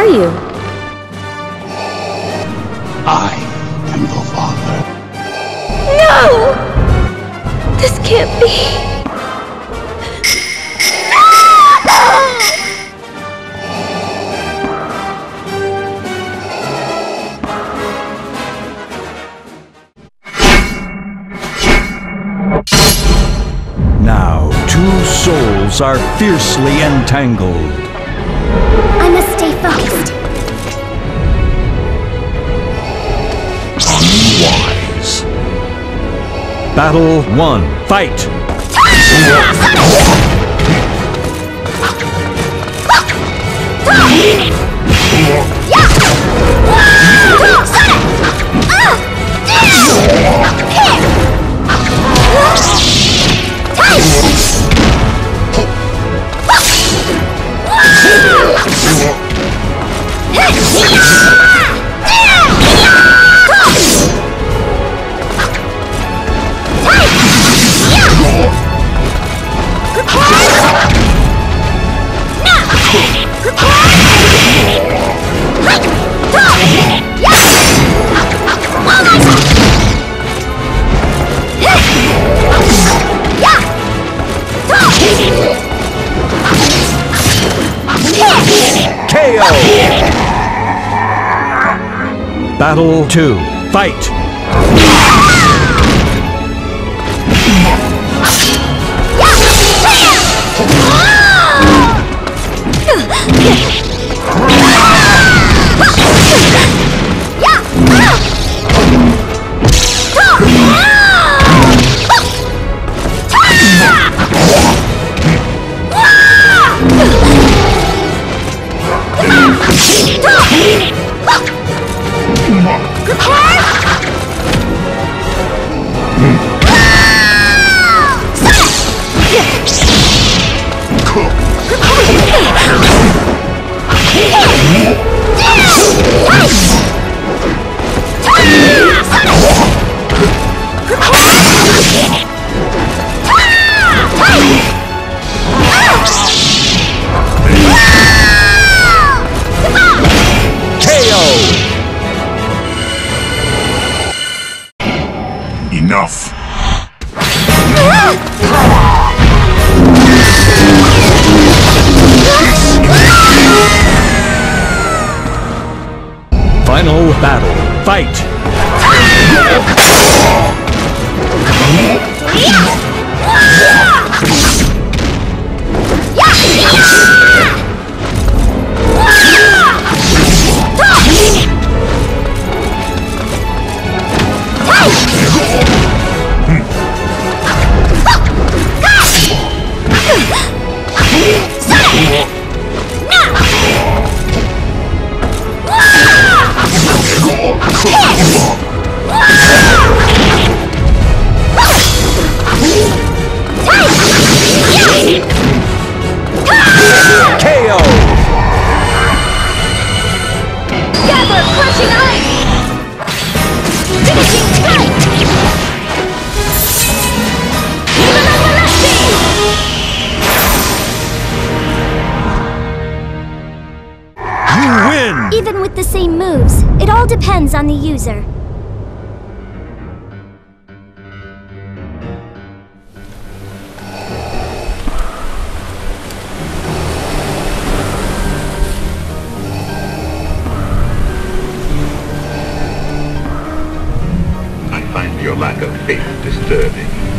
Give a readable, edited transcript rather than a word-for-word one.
are you? I am your father. No! This can't be. No! Now, two souls are fiercely entangled. I must stay focused. Unwise. Battle 1. Fight! Battle 2. Fight! Enough! Final battle. Fight! Even with the same moves, it all depends on the user. I find your lack of faith disturbing.